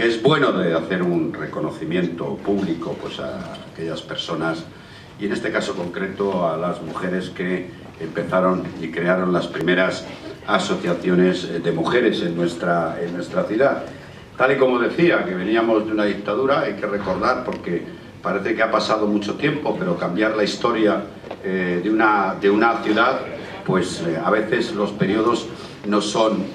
que es bueno de hacer un reconocimiento público pues a aquellas personas, y en este caso concreto a las mujeres que empezaron y crearon las primeras asociaciones de mujeres en nuestra ciudad. Tal y como decía, que veníamos de una dictadura, hay que recordar, porque parece que ha pasado mucho tiempo, pero cambiar la historia de una ciudad, pues a veces los periodos no son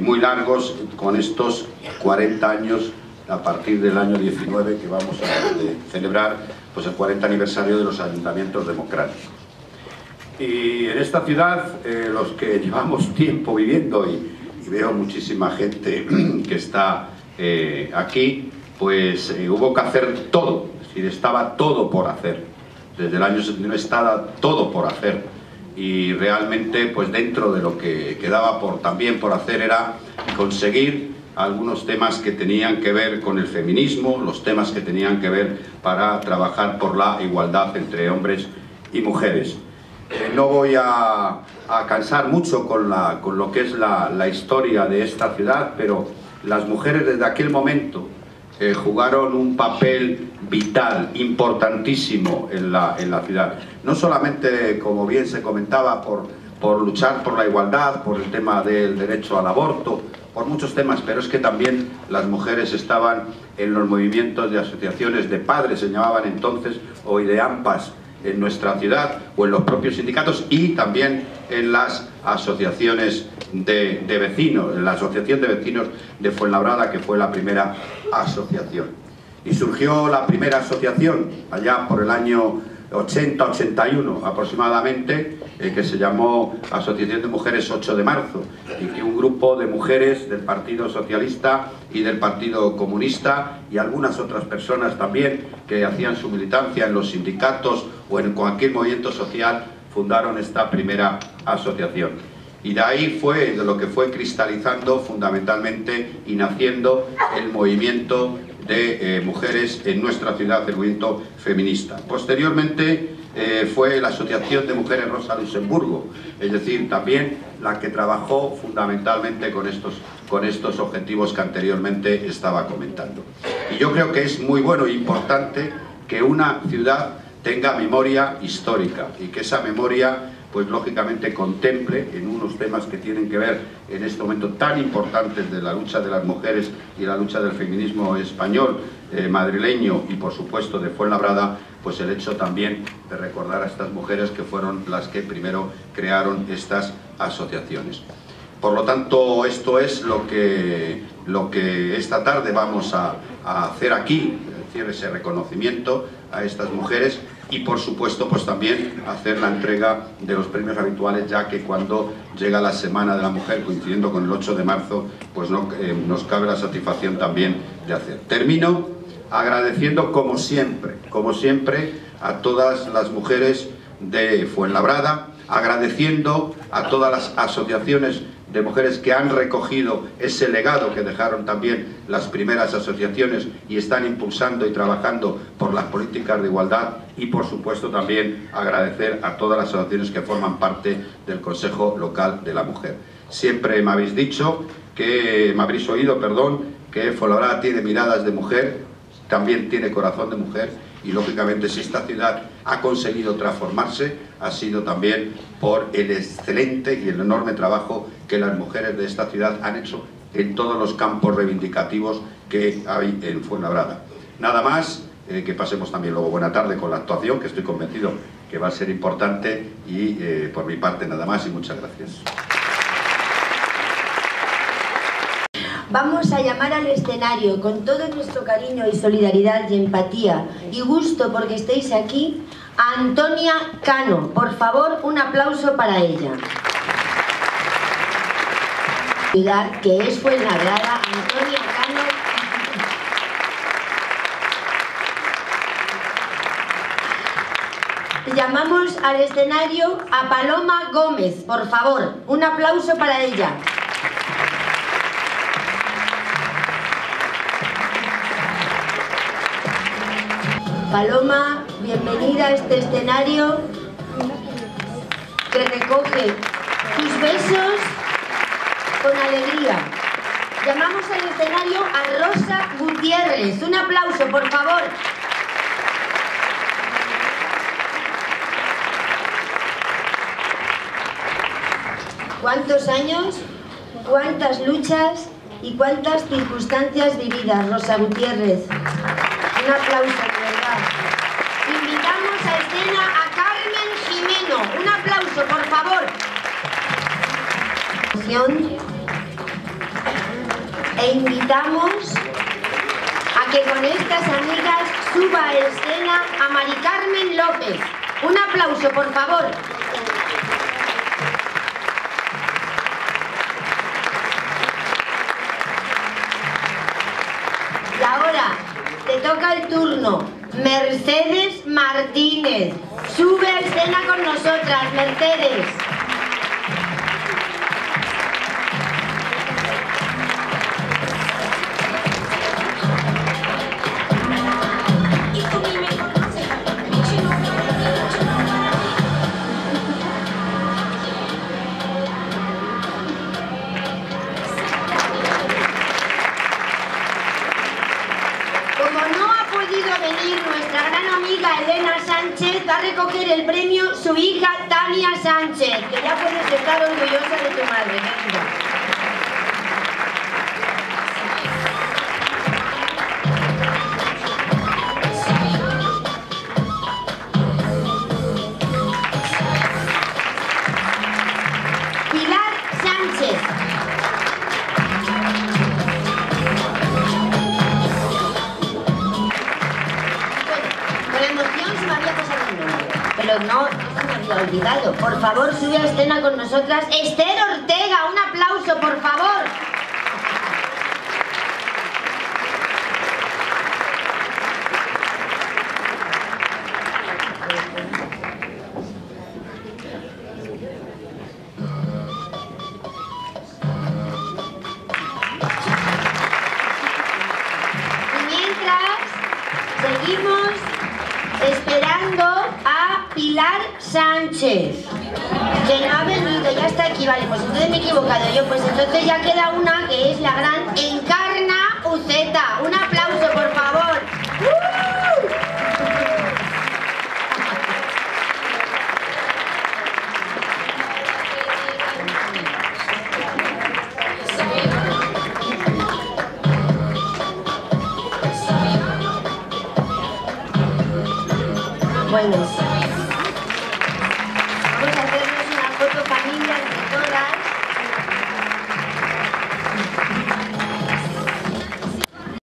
muy largos. Con estos 40 años, a partir del año 19 que vamos a celebrar, pues el 40 aniversario de los ayuntamientos democráticos. Y en esta ciudad, los que llevamos tiempo viviendo, y veo muchísima gente que está aquí, pues hubo que hacer todo, es decir, estaba todo por hacer. Desde el año 79 estaba todo por hacer, y realmente pues dentro de lo que quedaba también por hacer era conseguir algunos temas que tenían que ver con el feminismo, los temas que tenían que ver para trabajar por la igualdad entre hombres y mujeres. No voy a cansar mucho con lo que es la historia de esta ciudad, pero las mujeres desde aquel momento jugaron un papel vital, importantísimo en la ciudad. No solamente, como bien se comentaba, por luchar por la igualdad, por el tema del derecho al aborto, por muchos temas, pero es que también las mujeres estaban en los movimientos de asociaciones de padres, se llamaban entonces, hoy de AMPAs, en nuestra ciudad, o en los propios sindicatos, y también en las asociaciones de vecinos, en la Asociación de Vecinos de Fuenlabrada, que fue la primera asociación. Y surgió la primera asociación allá por el año 80-81 aproximadamente, que se llamó Asociación de Mujeres 8 de Marzo, y que un grupo de mujeres del Partido Socialista y del Partido Comunista y algunas otras personas también que hacían su militancia en los sindicatos o en cualquier movimiento social fundaron esta primera asociación. Y de ahí fue de lo que fue cristalizando fundamentalmente y naciendo el movimiento de mujeres en nuestra ciudad, el movimiento feminista. Posteriormente fue la Asociación de Mujeres Rosa Luxemburgo, es decir, también la que trabajó fundamentalmente con estos objetivos que anteriormente estaba comentando. Y yo creo que es muy bueno e importante que una ciudad tenga memoria histórica, y que esa memoria pues lógicamente contemple en unos temas que tienen que ver en este momento tan importantes de la lucha de las mujeres y la lucha del feminismo español, madrileño y por supuesto de Fuenlabrada, pues el hecho también de recordar a estas mujeres que fueron las que primero crearon estas asociaciones. Por lo tanto, esto es lo que esta tarde vamos a hacer aquí, ese reconocimiento a estas mujeres, y por supuesto pues también hacer la entrega de los premios habituales, ya que cuando llega la Semana de la Mujer coincidiendo con el 8 de marzo pues nos cabe la satisfacción también de hacer. Termino agradeciendo como siempre a todas las mujeres de Fuenlabrada, agradeciendo a todas las asociaciones de mujeres que han recogido ese legado que dejaron también las primeras asociaciones y están impulsando y trabajando por las políticas de igualdad, y por supuesto también agradecer a todas las asociaciones que forman parte del Consejo Local de la Mujer. Siempre me habéis dicho, me habréis oído, que Fuenlabrada tiene miradas de mujer, también tiene corazón de mujer, y lógicamente si esta ciudad ha conseguido transformarse ha sido también por el excelente y el enorme trabajo que las mujeres de esta ciudad han hecho en todos los campos reivindicativos que hay en Fuenlabrada. Nada más, que pasemos también luego buena tarde con la actuación, que estoy convencido que va a ser importante, y por mi parte nada más y muchas gracias. Vamos a llamar al escenario con todo nuestro cariño y solidaridad y empatía y gusto porque estéis aquí a Antonia Cano. Por favor, un aplauso para ella. Ciudad que es Fuenlabrada, Antonia Cano. Llamamos al escenario a Paloma Gómez, por favor, un aplauso para ella. Paloma, bienvenida a este escenario que recoge tus besos con alegría. Llamamos al escenario a Rosa Gutiérrez. Un aplauso, por favor. ¿Cuántos años, cuántas luchas y cuántas circunstancias vividas, Rosa Gutiérrez? Un aplauso, de verdad. Invitamos a escena a Carmen Jimeno. Un aplauso, por favor. E invitamos a que con estas amigas suba a escena a Mari Carmen López. Un aplauso, por favor. Toca el turno. Mercedes Martínez. Sube a escena con nosotras, Mercedes. Elena Sánchez va a recoger el premio su hija Tania Sánchez, que ya puedes estar orgullosa de tu madre. Pilar Sánchez. Pero no, se me había olvidado. Por favor, sube a escena con nosotras Esther Ortega. Un aplauso, por favor. Y mientras, seguimos esperando a Pilar Sánchez, que no ha venido, ya está aquí. Vale, pues entonces me he equivocado yo. Pues entonces ya queda una, que es la gran Encarna Uceta. Un aplauso, por favor. Bueno.